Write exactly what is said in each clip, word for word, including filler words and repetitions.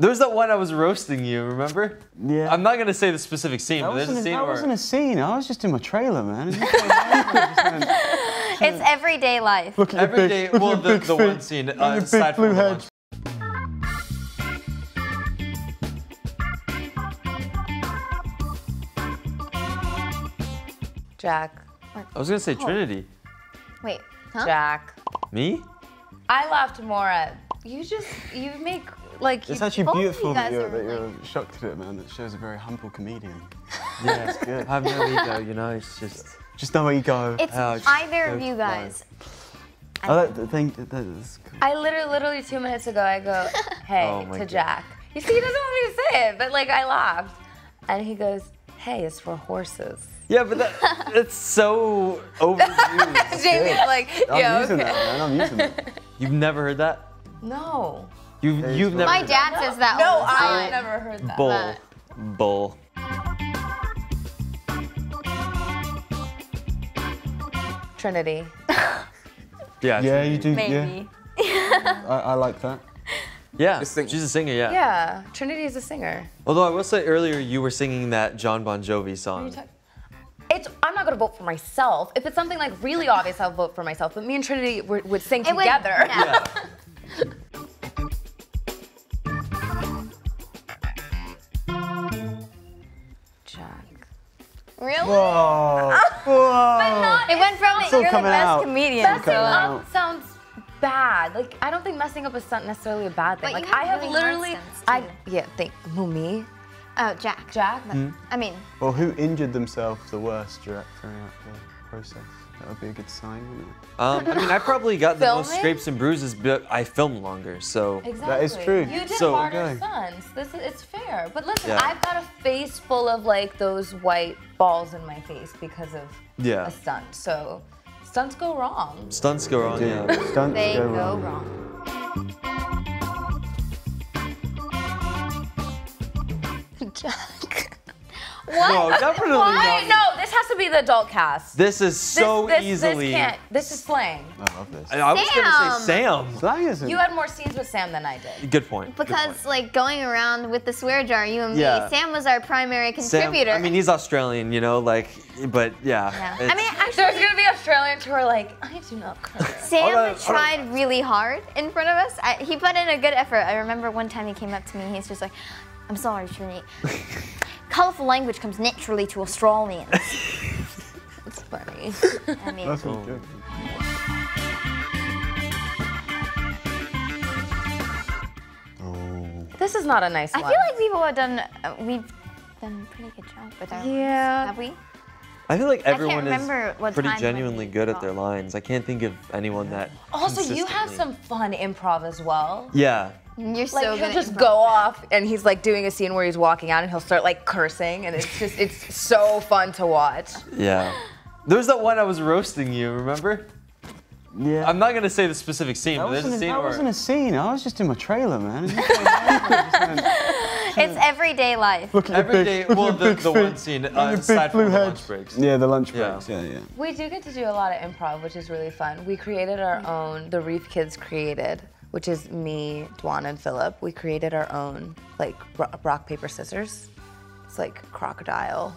There's that one I was roasting you, remember? Yeah. I'm not going to say the specific scene, that but there's a scene that where... wasn't a scene. I was just in my trailer, man. It's everyday life. Look at everyday, big, well, the, the one scene, uh, aside from the lunch. Jack. I was going to say oh. Trinity. Wait, huh? Jack. Me? I laughed more at... You just, you make... Like it's actually beautiful you that, you're, that you're shocked at it, man. It shows a very humble comedian. Yeah, it's good. I have no ego, you know. It's just, just no ego. It's uh, either of you guys. I, I like the thing. That, that is cool. I literally, literally two minutes ago, I go, "Hey" oh to God. Jack. You see, he doesn't want me to say it, but like I laughed, and he goes, "Hey, it's for horses." Yeah, but that, it's so overused. Jamie's like, "Yo, I'm using okay. that, man. I'm using it." You've never heard that? No. You, you've never My dad that. says that no, all the time. No, I've never heard that. Bull. That. Bull. Trinity. yeah, yeah, you do. Maybe. Yeah. I, I like that. Yeah, she's a singer, yeah. Yeah, Trinity is a singer. Although I will say earlier you were singing that Jon Bon Jovi song. It's, I'm not going to vote for myself. If it's something like really obvious, I'll vote for myself. But me and Trinity were, would sing it together. Would, yeah. yeah. Really? Whoa. Whoa. But not, it went from like, you're the best out. comedian. Messing up out. sounds bad. Like, I don't think messing up is not necessarily a bad thing. But like, I have really literally, I, yeah, think, who, me? Oh, Jack. Jack? Hmm? I mean. Well, who injured themselves the worst during the process? That would be a good sign, wouldn't it? Um, I mean, I probably got the most scrapes and bruises, but I filmed longer, so. Exactly. That is true. You did so, harder okay. stunts. This is, it's fair. But listen, yeah. I've got a face full of like those white balls in my face because of yeah. a stunt. So stunts go wrong. Stunts go wrong, yeah. yeah. Stunts they go, go wrong. wrong. Jack. What? No, definitely Why? not. No, this has to be the adult cast. This is so this, this, easily. This, can't, this is slang. I love this. I, I was gonna say Sam. Slang isn't. You had more scenes with Sam than I did. Good point. Because Good point. like going around with the swear jar, you and yeah. me, Sam was our primary contributor. Sam, I mean, he's Australian, you know, like, but yeah. yeah. I mean, actually, there's gonna be Australians who are like, I do not curse. Sam right, tried right. really hard in front of us. I, he put in a good effort. I remember one time he came up to me, he's just like, I'm sorry, Trinity. Colorful language comes naturally to Australians. That's funny. I mean, that's all good. Oh. This is not a nice one. I feel like people have done uh, we've done a pretty good job with our yeah. lines. Have we? I feel like everyone is pretty genuinely good at their lines. I can't think of anyone that. Also, you have some fun improv as well. Yeah. You're so like, good. He'll just go off, and he's like doing a scene where he's walking out, and he'll start like cursing, and it's just it's so fun to watch. Yeah. There's that one I was roasting you, remember? Yeah. I'm not gonna say the specific scene, that but there's a scene. That where... wasn't a scene. I was just in my trailer, man. It's everyday life. Look at everyday. Big, well, the, the one scene uh, aside from the lunch breaks. Yeah, the lunch yeah. breaks. Yeah, yeah. We do get to do a lot of improv, which is really fun. We created our own. The Reef Kids created. Which is me, Dwan, and Philip. We created our own, like, rock, paper, scissors. It's like crocodile,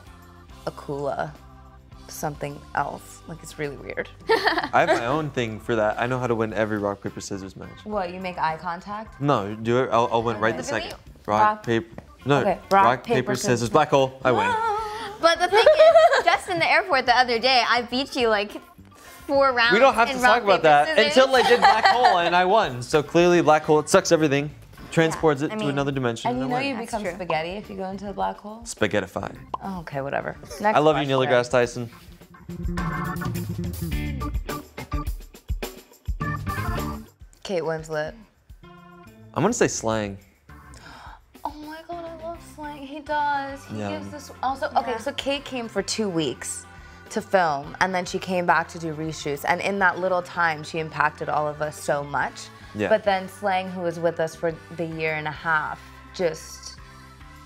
akula, something else. Like, it's really weird. I have my own thing for that. I know how to win every rock, paper, scissors match. What, you make eye contact? No, do it. I'll, I'll win okay. right the second. Rock, rock paper, no, okay. rock, rock, paper, paper scissors, scissors, black hole, I win. But the thing is, just in the airport the other day, I beat you, like, four rounds. We don't have to talk about that until I did Black Hole and I won. So clearly Black Hole, it sucks everything, transports yeah, it I mean, to another dimension. And you know you become true. spaghetti if you go into the black hole? Spaghettified. Oh, okay, whatever. Next I love question. you, Neil deGrasse Tyson. Kate Winslet. I'm gonna say slang. Oh my God, I love slang. He does, he yeah. gives this, also, okay, yeah. so Kate came for two weeks. to film, and then she came back to do reshoots, and in that little time she impacted all of us so much. Yeah. But then Slang, who was with us for the year and a half, just,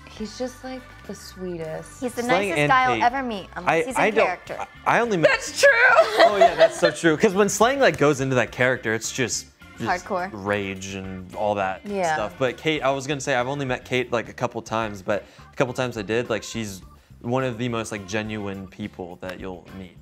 he's just like the sweetest. He's the Slang nicest guy I'll ever meet, unless I, he's I in character. I, I only met- That's true! Oh yeah, that's so true. Because when Slang like goes into that character, it's just hardcore rage and all that yeah. stuff. But Kate, I was gonna say I've only met Kate like a couple times, but a couple times I did. Like she's one of the most like genuine people that you'll meet.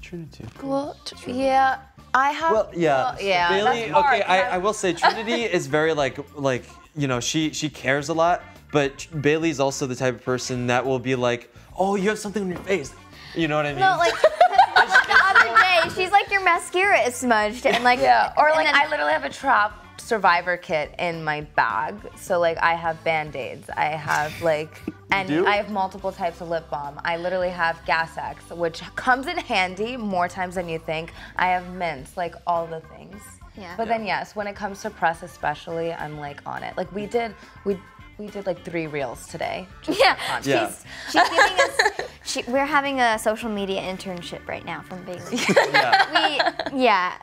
Trinity. Well, Trinity. yeah, I have. Well, yeah, well, yeah. Bailey, that's hard. Okay, I, I will say Trinity is very like like you know she she cares a lot, but Bailey's also the type of person that will be like, oh, you have something on your face. You know what I mean? No, like the other day, she's like, your mascara is smudged, and like, yeah, or like, I literally have a trap survivor kit in my bag. So like, I have band-aids, I have like, and I have multiple types of lip balm. I literally have Gas X, which comes in handy more times than you think. I have mints, like all the things. Yeah. But yeah. then yes, when it comes to press, especially, I'm like on it. Like we did, we. We did like three reels today. Yeah, yeah. She's, she's giving us, she, we're having a social media internship right now from Bailey. Yeah. We, yeah,